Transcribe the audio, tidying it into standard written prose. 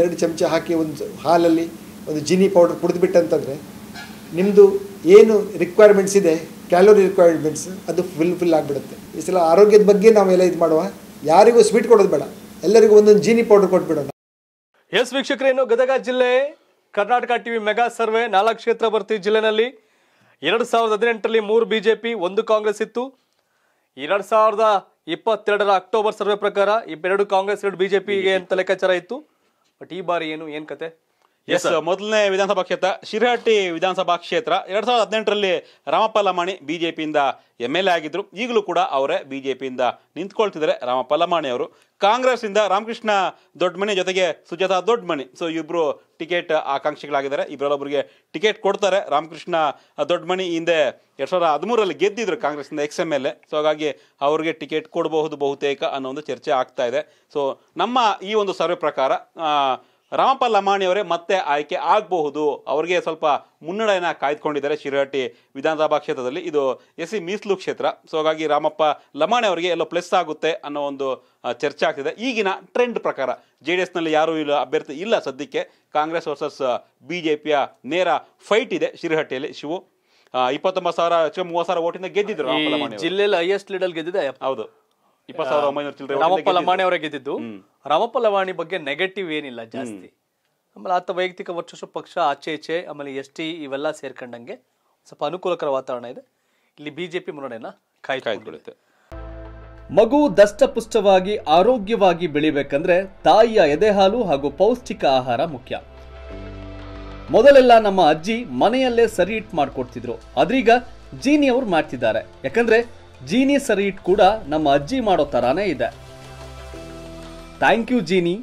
ಎರಡು ಚಮಚ ಹಾಕಿ ಒಂದು ಹಾಲಲ್ಲಿ ಒಂದು ಜಿನಿ ಪೌಡರ್ ಕುಡಿದ್ಬಿಟ್ಟು ಅಂತಂದ್ರೆ ನಿಮ್ಮದು ಏನು ರಿಕ್ವೈರ್ಮೆಂಟ್ಸ್ ಇದೆ ಕ್ಯಾಲೋರಿ ರಿಕ್ವೈರ್ಮೆಂಟ್ಸ್ ಅದು ಫುಲ್ ಆಗಿಬಿಡುತ್ತೆ. ಈ ಸಲ ಆರೋಗ್ಯದ ಬಗ್ಗೆ ನಾವೆಲ್ಲ ಇದು ಮಾಡುವ, ಯಾರಿಗೂ ಸ್ವೀಟ್ ಕೊಡೋದು ಬೇಡ, ಎಲ್ಲರಿಗೂ ಒಂದೊಂದು ಜೀನಿ ಪೌಡರ್ ಕೊಟ್ಬಿಡೋಣ. ಎಸ್ ವೀಕ್ಷಕರೇನು, ಗದಗ ಜಿಲ್ಲೆ ಕರ್ನಾಟಕ ಟಿವಿ ಮೆಗಾ ಸರ್ವೆ 4 ಕ್ಷೇತ್ರ ಬರ್ತಿ ಜಿಲ್ಲೆನಲ್ಲಿ 2018ರಲ್ಲಿ 3 ಬಿಜೆಪಿ 1 ಕಾಂಗ್ರೆಸ್ ಇತ್ತು. 2022ರ ಅಕ್ಟೋಬರ್ ಸರ್ವೆ ಪ್ರಕಾರ 2 ಕಾಂಗ್ರೆಸ್ 2 ಬಿಜೆಪಿಗೆ ಅಂತ ಲೆಕ್ಕಾಚಾರ ಇತ್ತು. ಬಟ್ ಈ ಬಾರಿ ಏನು ಕತೆ? ಎಸ್, ಮೊದಲನೇ ವಿಧಾನಸಭಾ ಕ್ಷೇತ್ರ ಶಿರಹಟ್ಟಿ ವಿಧಾನಸಭಾ ಕ್ಷೇತ್ರ 2018ರಲ್ಲಿ ರಾಮಪ್ಪಲಮಾಣಿ ಬಿಜೆಪಿಯಿಂದ MLA ಆಗಿದ್ರು. ಈಗಲೂ ಕೂಡ ಅವರೇ ಬಿಜೆಪಿಯಿಂದ ನಿಂತ್ಕೊಳ್ತಿದ್ದಾರೆ ರಾಮಪ್ಪಲಮಾಣಿ ಅವರು. ಕಾಂಗ್ರೆಸ್ ಇಂದ ರಾಮಕೃಷ್ಣ ದೊಡ್ಡಮನಿ ಜೊತೆಗೆ ಸುಜಾತಾ ದೊಡ್ಡಮನಿ, ಸೊ ಇಬ್ಬರು ಟಿಕೆಟ್ ಆಕಾಂಕ್ಷಿಗಳಾಗಿದ್ದಾರೆ. ಇಬ್ಬರಲ್ಲೊಬ್ಬರಿಗೆ ಟಿಕೆಟ್ ಕೊಡ್ತಾರೆ. ರಾಮಕೃಷ್ಣ ದೊಡ್ಡಮನಿ ಹಿಂದೆ 2013ರಲ್ಲಿ ಗೆದ್ದಿದ್ರು ಕಾಂಗ್ರೆಸ್ಸಿಂದ XMLA, ಸೊ ಹಾಗಾಗಿ ಅವ್ರಿಗೆ ಟಿಕೆಟ್ ಕೊಡಬಹುದು ಬಹುತೇಕ ಅನ್ನೋ ಒಂದು ಚರ್ಚೆ ಆಗ್ತಾ ಇದೆ. ಸೊ ನಮ್ಮ ಈ ಒಂದು ಸರ್ವೆ ಪ್ರಕಾರ ರಾಮಪ್ಪಲಮಾಣಿ ಅವರೇ ಮತ್ತೆ ಆಯ್ಕೆ ಆಗಬಹುದು. ಅವರಿಗೆ ಸ್ವಲ್ಪ ಮುನ್ನಡೆಯನ್ನು ಕಾಯ್ದುಕೊಂಡಿದ್ದಾರೆ ಶಿರಹಟ್ಟಿ ವಿಧಾನಸಭಾ ಕ್ಷೇತ್ರದಲ್ಲಿ. ಇದು SC ಮೀಸಲು ಕ್ಷೇತ್ರ, ಸೊ ಹಾಗಾಗಿ ರಾಮಪ್ಪಲಮಾಣಿ ಅವರಿಗೆ ಎಲ್ಲೋ ಪ್ಲಸ್ ಆಗುತ್ತೆ ಅನ್ನೋ ಒಂದು ಚರ್ಚೆ ಆಗ್ತಿದೆ. ಈಗಿನ ಟ್ರೆಂಡ್ ಪ್ರಕಾರ JDSನಲ್ಲಿ ಯಾರೂ ಇಲ್ಲ, ಅಭ್ಯರ್ಥಿ ಇಲ್ಲ ಸದ್ಯಕ್ಕೆ. ಕಾಂಗ್ರೆಸ್ ವರ್ಸಸ್ BJPಯ ನೇರ ಫೈಟ್ ಇದೆ ಶಿರಹಟ್ಟಿಯಲ್ಲಿ. ಶಿವು 29,000 ಓಟಿಂದ ಗೆದ್ದಿದ್ರು. ಜಿಲ್ಲೆಯಲ್ಲಿ ಹೈಯೆಸ್ಟ್ ಲೀಡಲ್ಲಿ ಗೆದ್ದಿದೆ. ಹೌದು, 20,900 ಚಿಲ್ಲರೆ ರಾಮಪ್ಪಲಮಾಣಿ ಅವರೇ ಗೆದ್ದಿದ್ದು. ರಾಮಪ್ಪಲಮಾಣಿ ಬಗ್ಗೆ ನೆಗೆಟಿವ್ ಏನಿಲ್ಲ ಜಾಸ್ತಿ. ಆಮೇಲೆ ಆತ ವೈಯಕ್ತಿಕ ವರ್ಚಸ್ಸು ಪಕ್ಷ ಆಚೆ ಈಚೆ, ಆಮೇಲೆ ST ಇವೆಲ್ಲ ಸೇರ್ಕೊಂಡಂಗೆ ಸ್ವಲ್ಪ ಅನುಕೂಲಕರ ವಾತಾವರಣ ಇದೆ. ಇಲ್ಲಿ BJP ಮುನ್ನಡೆಯನ್ನ ಕಾಯ್ದುಕೊಳ್ಳುತ್ತೆ. ಮಗು ದಷ್ಟಪುಷ್ಟವಾಗಿ ಆರೋಗ್ಯವಾಗಿ ಬೆಳಿಬೇಕಂದ್ರೆ ತಾಯಿಯ ಎದೆಹಾಲು ಹಾಗೂ ಪೌಷ್ಟಿಕ ಆಹಾರ ಮುಖ್ಯ. ಮೊದಲೆಲ್ಲ ನಮ್ಮ ಅಜ್ಜಿ ಮನೆಯಲ್ಲೇ ಸರಿ ಹಿಟ್ ಮಾಡ್ಕೊಡ್ತಿದ್ರು, ಅದ್ರೀಗ ಜೀನಿ ಅವ್ರು ಮಾಡ್ತಿದ್ದಾರೆ. ಯಾಕಂದ್ರೆ ಜೀನಿ ಸರಿ ಹಿಟ್ ಕೂಡ ನಮ್ಮ ಅಜ್ಜಿ ಮಾಡೋ ತರಾನೇ ಇದೆ. Thank you Jeeni.